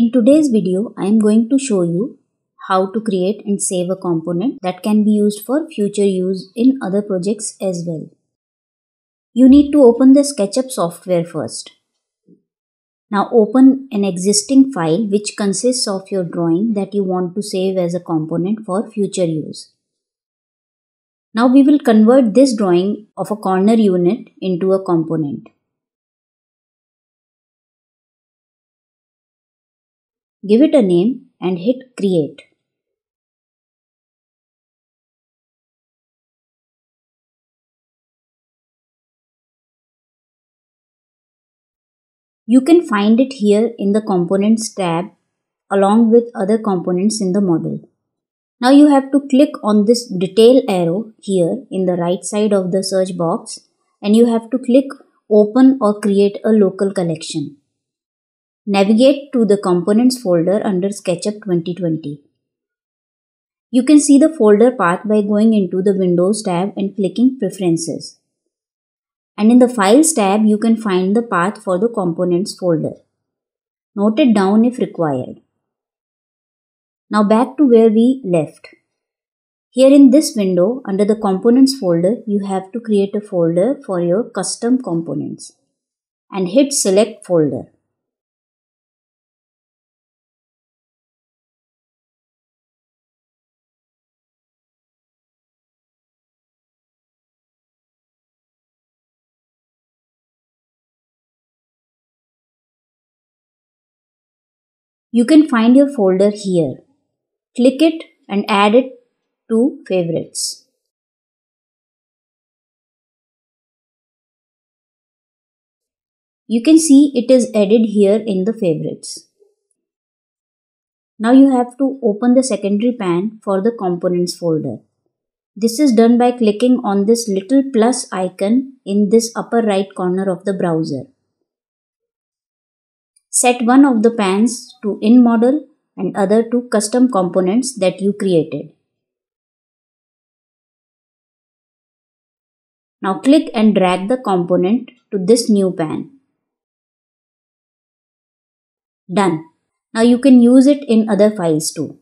In today's video, I am going to show you how to create and save a component that can be used for future use in other projects as well. You need to open the SketchUp software first. Now open an existing file which consists of your drawing that you want to save as a component for future use. Now we will convert this drawing of a corner unit into a component. Give it a name and hit create. You can find it here in the components tab along with other components in the model. Now you have to click on this detail arrow here in the right side of the search box and you have to click open or create a local collection. Navigate to the Components folder under SketchUp 2020. You can see the folder path by going into the Windows tab and clicking Preferences. And in the Files tab, you can find the path for the Components folder. Note it down if required. Now back to where we left. Here in this window, under the Components folder, you have to create a folder for your custom components and hit Select Folder. You can find your folder here. Click it and add it to favorites. You can see it is added here in the favorites. Now you have to open the secondary pane for the components folder. This is done by clicking on this little plus icon in this upper right corner of the browser. Set one of the pans to in model and other to custom components that you created. Now click and drag the component to this new pan. Done. Now you can use it in other files too.